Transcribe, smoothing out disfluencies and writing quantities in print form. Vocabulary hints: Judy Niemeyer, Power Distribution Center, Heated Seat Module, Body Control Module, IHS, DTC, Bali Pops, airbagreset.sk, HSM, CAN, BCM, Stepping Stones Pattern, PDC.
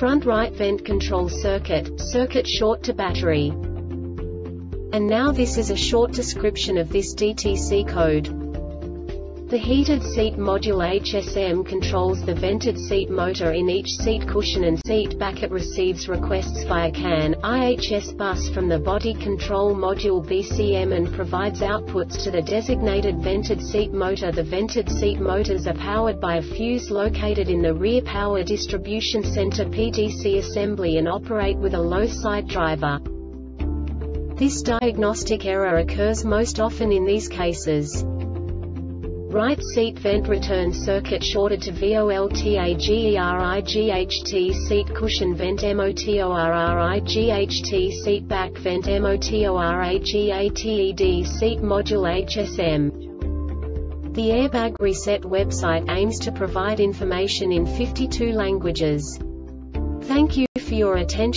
front right vent control circuit, circuit short to battery. And now this is a short description of this DTC code. The heated seat module HSM controls the vented seat motor in each seat cushion and seat back. It receives requests via CAN, IHS bus from the body control module BCM and provides outputs to the designated vented seat motor. The vented seat motors are powered by a fuse located in the rear power distribution center (PDC) assembly and operate with a low side driver. This diagnostic error occurs most often in these cases. Right seat vent return circuit shorted to voltageright. Seat cushion vent motoright. Seat back vent motoragated. Seat module HSM. The Airbag Reset website aims to provide information in 52 languages. Thank you for your attention.